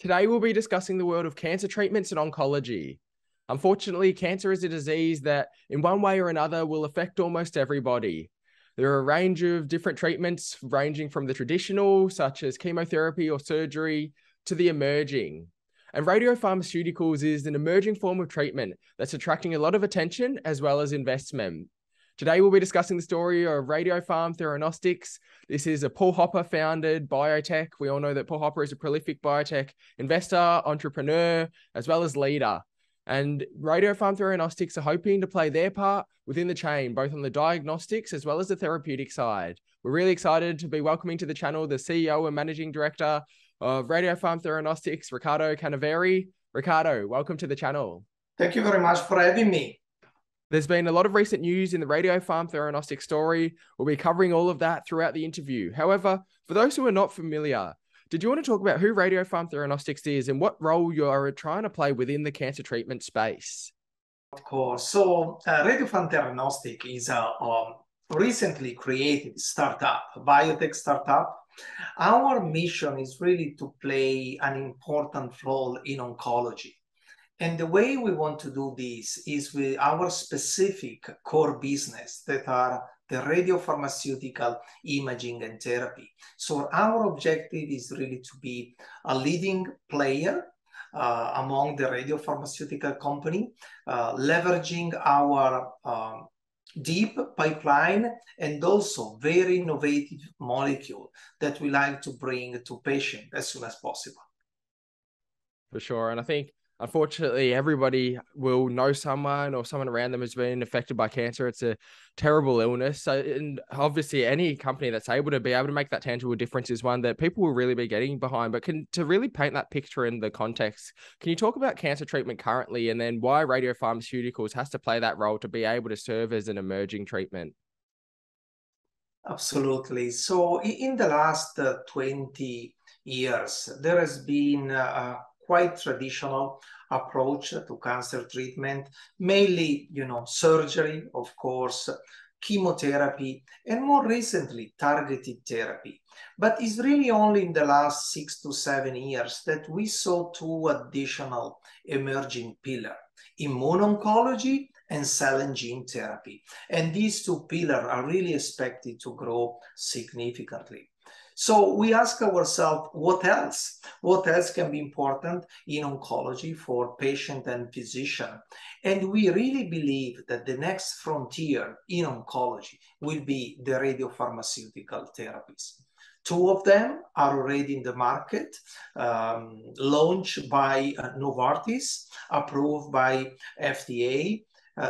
Today, we'll be discussing the world of cancer treatments and oncology. Unfortunately, cancer is a disease that, in one way or another, will affect almost everybody. There are a range of different treatments, ranging from the traditional, such as chemotherapy or surgery, to the emerging. And radiopharmaceuticals is an emerging form of treatment that's attracting a lot of attention as well as investment. Today, we'll be discussing the story of Radiopharm Theranostics. This is a Paul Hopper-founded biotech. We all know that Paul Hopper is a prolific biotech investor, entrepreneur, as well as leader. And Radiopharm Theranostics are hoping to play their part within the chain, both on the diagnostics as well as the therapeutic side. We're really excited to be welcoming to the channel the CEO and Managing Director of Radiopharm Theranostics, Riccardo Canevari. Riccardo, welcome to the channel. Thank you very much for having me. There's been a lot of recent news in the Radiopharm Theranostics story. We'll be covering all of that throughout the interview. However, for those who are not familiar, did you want to talk about who Radiopharm Theranostics is and what role you are trying to play within the cancer treatment space? Of course. So Radiopharm Theranostics is a recently created startup, biotech startup. Our mission is really to play an important role in oncology. And the way we want to do this is with our specific core business that are the radiopharmaceutical imaging and therapy. So our objective is really to be a leading player among the radiopharmaceutical company, leveraging our deep pipeline and also very innovative molecule that we like to bring to patients as soon as possible. For sure, and I think unfortunately, everybody will know someone or someone around them has been affected by cancer. It's a terrible illness. So, and obviously, any company that's able to make that tangible difference is one that people will really be getting behind. But to really paint that picture in the context, can you talk about cancer treatment currently and then why radiopharmaceuticals has to play that role to be able to serve as an emerging treatment? Absolutely. So in the last 20 years, there has been quite traditional approach to cancer treatment, mainly, you know, surgery, of course, chemotherapy, and more recently, targeted therapy. But it's really only in the last 6 to 7 years that we saw two additional emerging pillars, immuno-oncology and cell and gene therapy. And these two pillars are really expected to grow significantly. So we ask ourselves, what else? What else can be important in oncology for patient and physician? And we really believe that the next frontier in oncology will be the radiopharmaceutical therapies. Two of them are already in the market, launched by Novartis, approved by FDA.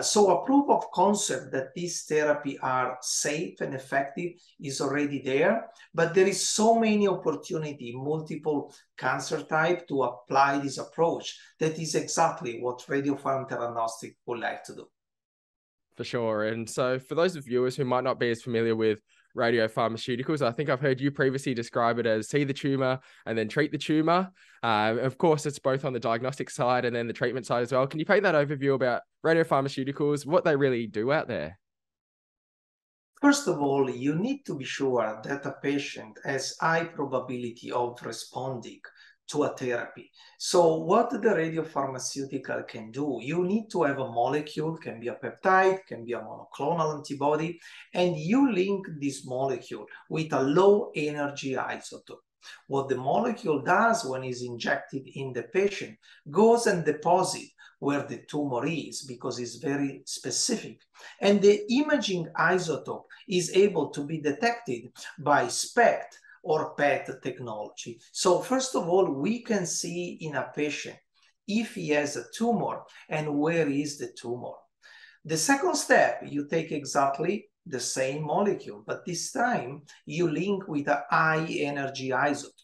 So a proof of concept that these therapies are safe and effective is already there, but there is so many opportunity, multiple cancer type to apply this approach. That is exactly what Radiopharm Theranostics would like to do. For sure. And so for those of viewers who might not be as familiar with radiopharmaceuticals, I think I've heard you previously describe it as see the tumor and then treat the tumor. Of course, it's both on the diagnostic side and then the treatment side as well. Can you paint that overview about radiopharmaceuticals, what they really do out there? First of all, you need to be sure that a patient has high probability of responding to a therapy. So what the radiopharmaceutical can do, you need to have a molecule, can be a peptide, can be a monoclonal antibody, and you link this molecule with a low energy isotope. What the molecule does when it's injected in the patient goes and deposits where the tumor is because it's very specific. And the imaging isotope is able to be detected by SPECT or PET technology. So first of all, we can see in a patient if he has a tumor and where is the tumor. The second step, you take exactly the same molecule, but this time you link with a high energy isotope.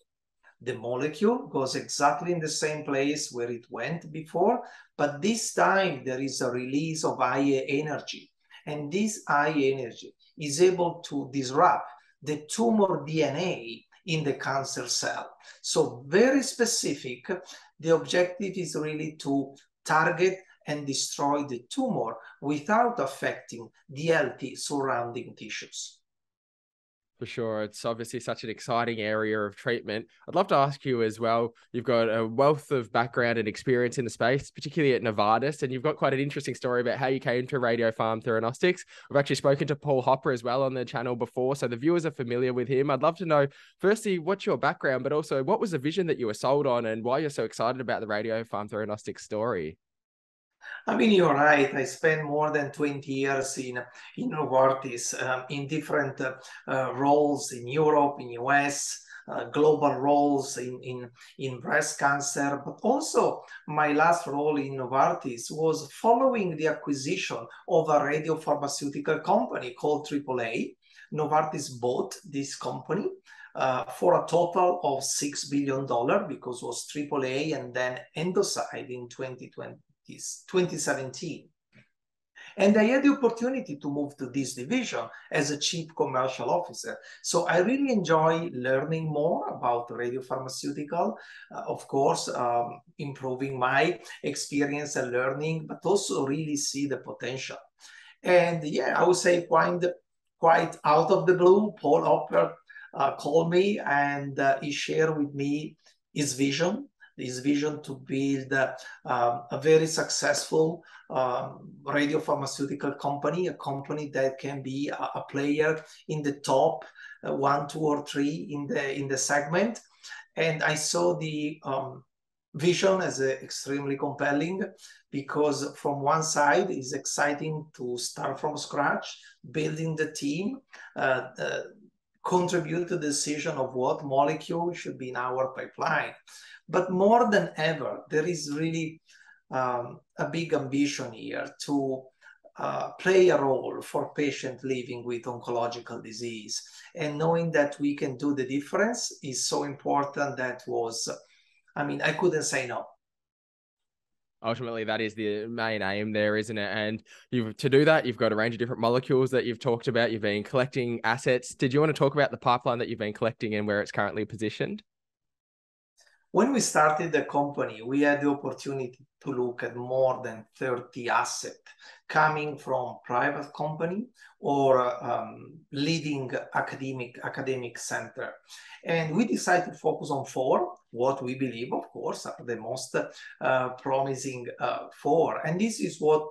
The molecule goes exactly in the same place where it went before, but this time there is a release of high energy. And this high energy is able to disrupt the tumor DNA in the cancer cell. So very specific, the objective is really to target and destroy the tumor without affecting the healthy surrounding tissues. For sure. It's obviously such an exciting area of treatment. I'd love to ask you as well, you've got a wealth of background and experience in the space, particularly at Novartis, and you've got quite an interesting story about how you came to Radiopharm Theranostics. We've actually spoken to Paul Hopper as well on the channel before, so the viewers are familiar with him. I'd love to know, firstly, what's your background, but also what was the vision that you were sold on and why you're so excited about the Radiopharm Theranostics story? I mean, you're right. I spent more than 20 years in Novartis in different roles in Europe, in US, global roles in breast cancer. But also my last role in Novartis was following the acquisition of a radiopharmaceutical company called AAA. Novartis bought this company for a total of $6 billion because it was AAA and then Endocide in 2020. 2017. And I had the opportunity to move to this division as a chief commercial officer. So I really enjoy learning more about radiopharmaceutical, of course, improving my experience and learning, but also really see the potential. And yeah, I would say quite out of the blue, Paul Hopper called me and he shared with me his vision. This vision to build a very successful radiopharmaceutical company, a company that can be a player in the top 1, 2, or 3 in the segment. And I saw the vision as extremely compelling because from one side it's exciting to start from scratch, building the team, contribute to the decision of what molecule should be in our pipeline. But more than ever, there is really a big ambition here to play a role for patients living with oncological disease. And knowing that we can do the difference is so important. That was, I mean, I couldn't say no. Ultimately, that is the main aim there, isn't it? And to do that, you've got a range of different molecules that you've talked about. You've been collecting assets. Did you want to talk about the pipeline that you've been collecting and where it's currently positioned? When we started the company, we had the opportunity to look at more than 30 assets coming from private company or leading academic center. And we decided to focus on 4, what we believe, of course, are the most promising 4. And this is what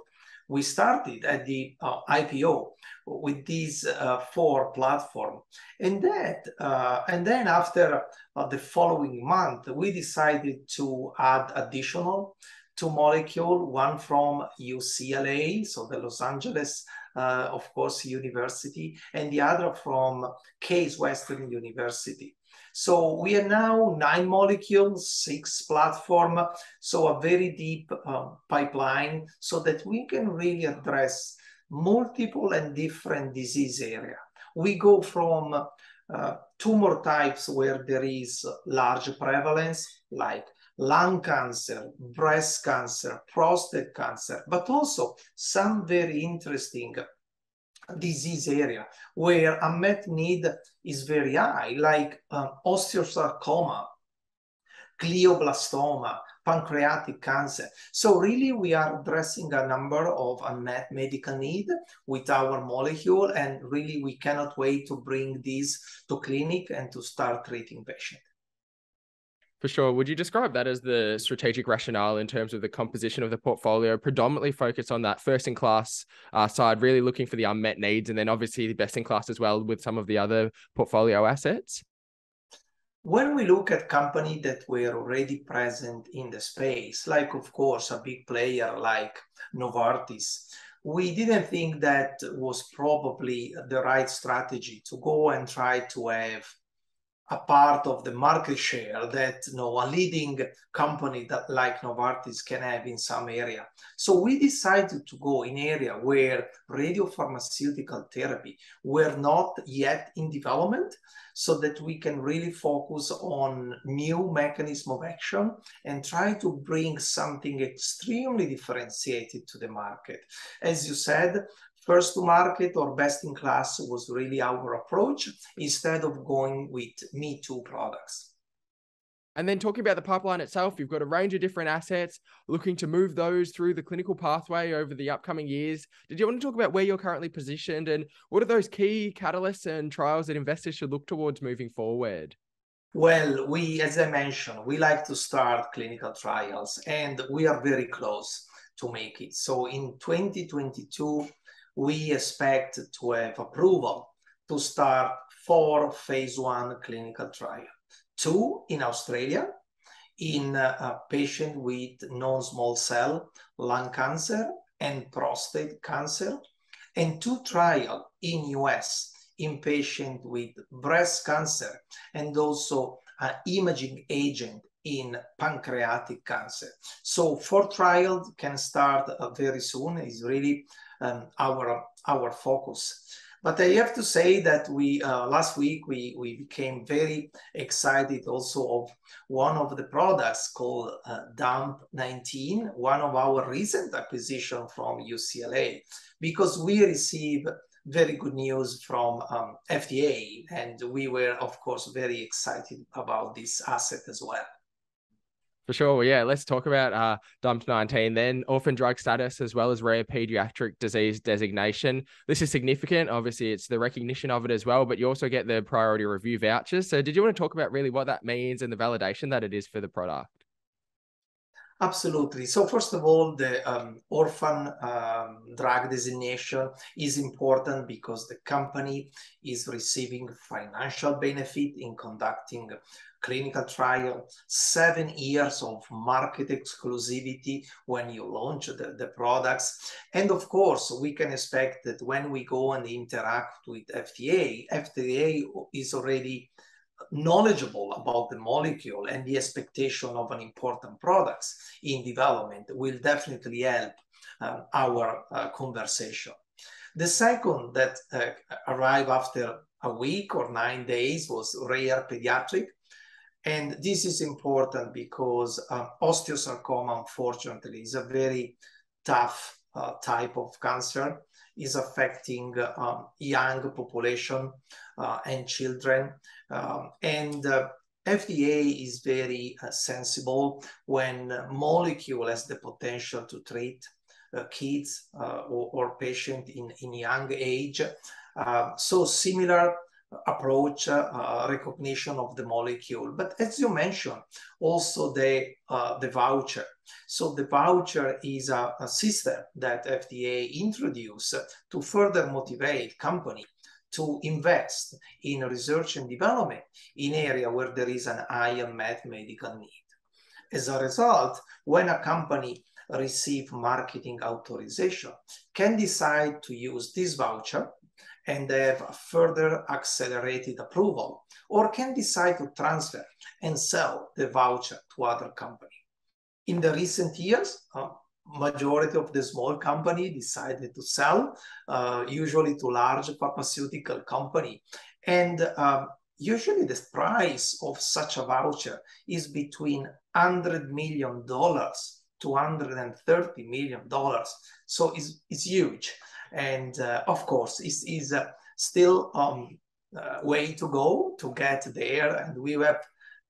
we started at the IPO with these 4 platforms. And then after the following month, we decided to add additional 2 molecules, one from UCLA, so the Los Angeles, of course, university, and the other from Case Western University. So we are now 9 molecules, 6 platform, so a very deep pipeline so that we can really address multiple and different disease area. We go from tumor types where there is large prevalence like lung cancer, breast cancer, prostate cancer, but also some very interesting disease area where unmet need is very high, like osteosarcoma, glioblastoma, pancreatic cancer. So really we are addressing a number of unmet medical need with our molecule, and really we cannot wait to bring these to clinic and to start treating patients. For sure. Would you describe that as the strategic rationale in terms of the composition of the portfolio, predominantly focused on that first-in-class side, really looking for the unmet needs, and then obviously the best-in-class as well with some of the other portfolio assets? When we look at companies that were already present in the space, like, of course, a big player like Novartis, we didn't think that was probably the right strategy to go and try to have a part of the market share that a leading company that like Novartis can have in some area. So we decided to go in area where radiopharmaceutical therapy were not yet in development, so that we can really focus on new mechanism of action and try to bring something extremely differentiated to the market. As you said, first to market or best in class was really our approach instead of going with me-too products. And then talking about the pipeline itself, you've got a range of different assets looking to move those through the clinical pathway over the upcoming years. Did you want to talk about where you're currently positioned and what are those key catalysts and trials that investors should look towards moving forward? Well, we, as I mentioned, we like to start clinical trials and we are very close to make it. So in 2022, we expect to have approval to start 4 phase 1 clinical trials. 2 in Australia, in a patient with non-small cell lung cancer and prostate cancer, and 2 trials in US in patient with breast cancer and also an imaging agent in pancreatic cancer. So 4 trials can start very soon. Is really our focus. But I have to say that we last week we became very excited also of one of the products called DUNP19, one of our recent acquisition from UCLA, because we received very good news from FDA, and we were of course very excited about this asset as well. For sure. Yeah. Let's talk about DUNP19 then. Orphan drug status as well as rare pediatric disease designation. This is significant. Obviously, it's the recognition of it as well, but you also get the priority review vouchers. So did you want to talk about really what that means and the validation that it is for the product? Absolutely. So first of all, the orphan drug designation is important because the company is receiving financial benefit in conducting clinical trial, 7 years of market exclusivity when you launch the products. And of course, we can expect that when we go and interact with FDA, FDA is already knowledgeable about the molecule, and the expectation of an important product in development will definitely help our conversation. The second that arrived after a week or 9 days was rare pediatric. And this is important because osteosarcoma, unfortunately, is a very tough type of cancer. Is affecting young population and children. FDA is very sensible when molecule has the potential to treat kids or patients in young age. So similar approach, recognition of the molecule. But as you mentioned, also the voucher. So the voucher is a system that FDA introduced to further motivate company to invest in research and development in area where there is an high unmet medical need. As a result, when a company receives marketing authorization, can decide to use this voucher and have a further accelerated approval, or can decide to transfer and sell the voucher to other company. In the recent years, majority of the small company decided to sell, usually to large pharmaceutical company. And usually the price of such a voucher is between $100 million to $130 million. So it's huge. And of course, it is still way to go to get there. And we have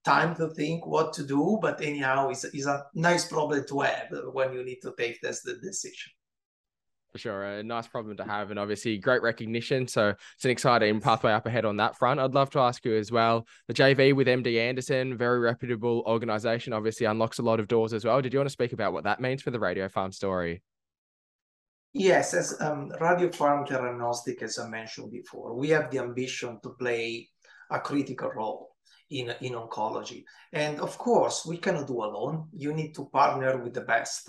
time to think what to do. But anyhow, it's a nice problem to have when you need to take this decision. For sure. A nice problem to have and obviously great recognition. So it's an exciting pathway up ahead on that front. I'd love to ask you as well, the JV with MD Anderson, very reputable organization, obviously unlocks a lot of doors as well. Did you want to speak about what that means for the Radiopharm story? Yes, as Radiopharm Theranostics, as I mentioned before, we have the ambition to play a critical role in oncology. And of course, we cannot do alone. You need to partner with the best.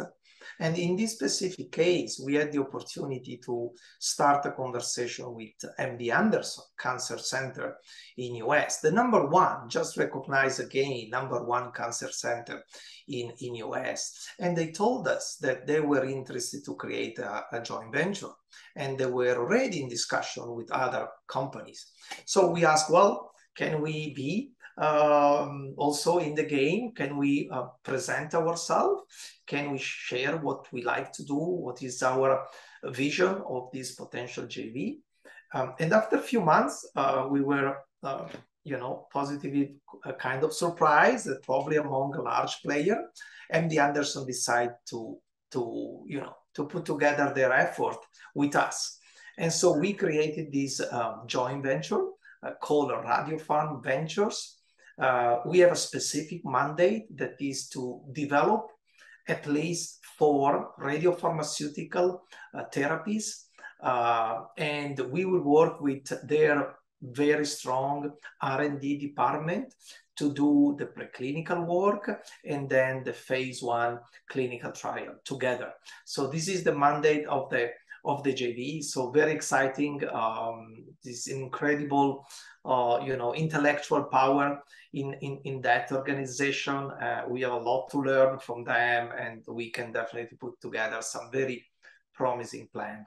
And in this specific case, we had the opportunity to start a conversation with MD Anderson Cancer Center in US, the #1, just recognized again, #1 cancer center in US. And they told us that they were interested to create a joint venture, and they were already in discussion with other companies. So we asked, well, can we be also in the game? Can we present ourselves? Can we share what we like to do? What is our vision of this potential JV? And after a few months, we were positive kind of surprise, probably among a large player. MD Anderson decide to put together their effort with us. And so we created this joint venture called Radiopharm Ventures. We have a specific mandate that is to develop at least 4 radiopharmaceutical therapies. And we will work with their very strong R&D department to do the preclinical work and then the phase 1 clinical trial together. So this is the mandate of the JV. So very exciting, this incredible, intellectual power in that organization. We have a lot to learn from them, and we can definitely put together some very promising plan.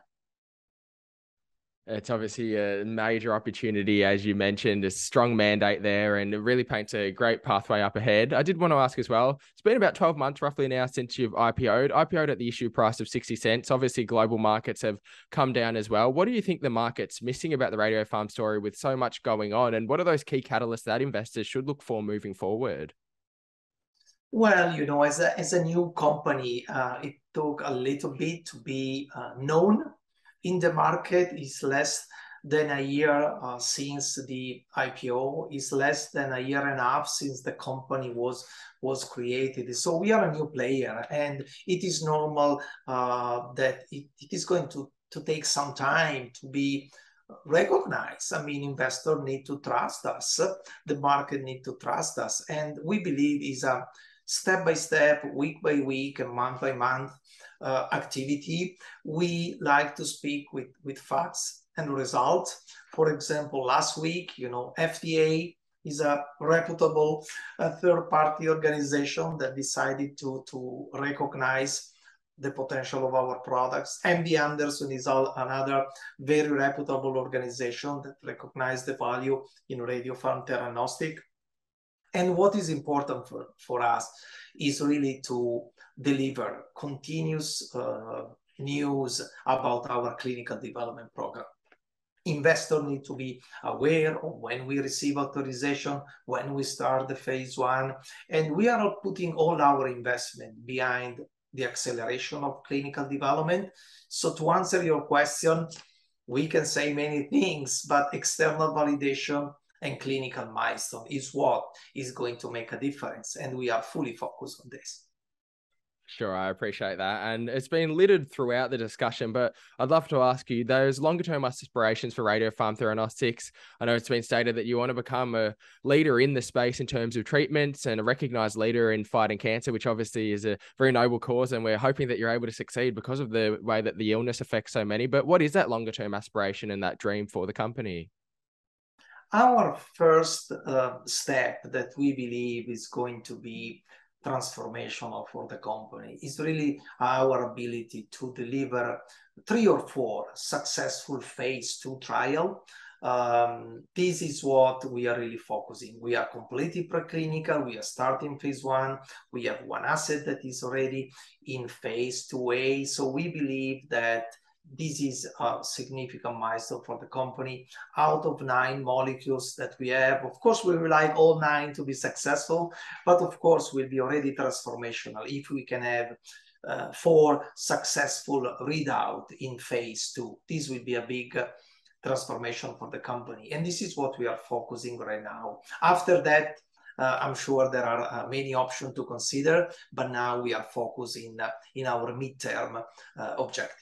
It's obviously a major opportunity, as you mentioned, a strong mandate there, and it really paints a great pathway up ahead. I did want to ask as well, it's been about 12 months roughly now since you've IPO'd at the issue price of 60 cents. Obviously, global markets have come down as well. What do you think the market's missing about the Radiopharm story with so much going on? And what are those key catalysts that investors should look for moving forward? Well, as a new company, it took a little bit to be known in the market. Is less than a year since the IPO, is less than a year and a half since the company was created. So we are a new player, and it is normal that it is going to take some time to be recognized. I mean, investors need to trust us, the market need to trust us, and we believe is a step-by-step, week-by-week, and month-by-month activity. We like to speak with facts and results. For example, last week, FDA is a reputable third-party organization that decided to recognize the potential of our products. MD Anderson is another very reputable organization that recognized the value in Radiopharm Theranostics. And what is important for us is really to deliver continuous news about our clinical development program. Investors need to be aware of when we receive authorization, when we start the phase 1, and we are putting all our investment behind the acceleration of clinical development. So to answer your question, we can say many things, but external validation and clinical milestone is what is going to make a difference. And we are fully focused on this. Sure, I appreciate that. And it's been littered throughout the discussion, but I'd love to ask you those longer term aspirations for Radiopharm Theranostics. I know it's been stated that you want to become a leader in the space in terms of treatments and a recognized leader in fighting cancer, which obviously is a very noble cause. And we're hoping that you're able to succeed because of the way that the illness affects so many. But what is that longer term aspiration and that dream for the company? Our first step that we believe is going to be transformational for the company is really our ability to deliver 3 or 4 successful phase 2 trial. This is what we are really focusing. We are completely preclinical. We are starting phase 1. We have one asset that is already in phase 2A. So we believe that this is a significant milestone for the company. Out of 9 molecules that we have, of course, we would like all 9 to be successful, but of course, we'll be already transformational if we can have 4 successful readout in phase 2. This will be a big transformation for the company. And this is what we are focusing right now. After that, I'm sure there are many options to consider, but now we are focusing in our midterm objective.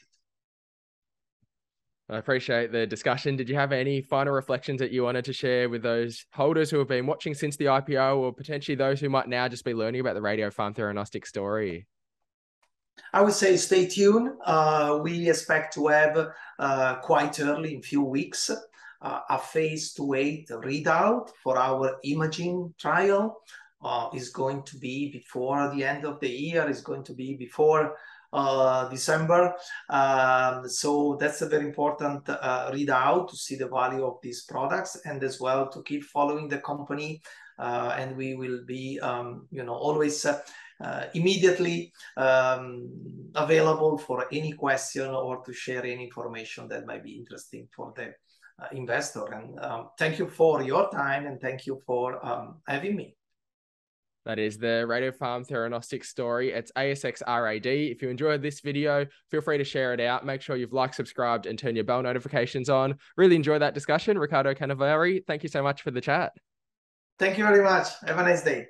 I appreciate the discussion. Did you have any final reflections that you wanted to share with those holders who have been watching since the IPO, or potentially those who might now just be learning about the Radiopharm Theranostics story? I would say stay tuned. We expect to have quite early in a few weeks a phase 2A readout for our imaging trial. Is going to be before the end of the year, is going to be before December. So that's a very important readout to see the value of these products, and as well to keep following the company. And we will be, always immediately available for any question or to share any information that might be interesting for the investor. And thank you for your time, and thank you for having me. That is the Radiopharm Theranostics story. It's ASXRAD. If you enjoyed this video, feel free to share it out. Make sure you've liked, subscribed, and turn your bell notifications on. Really enjoy that discussion. Riccardo Canevari, thank you so much for the chat. Thank you very much. Have a nice day.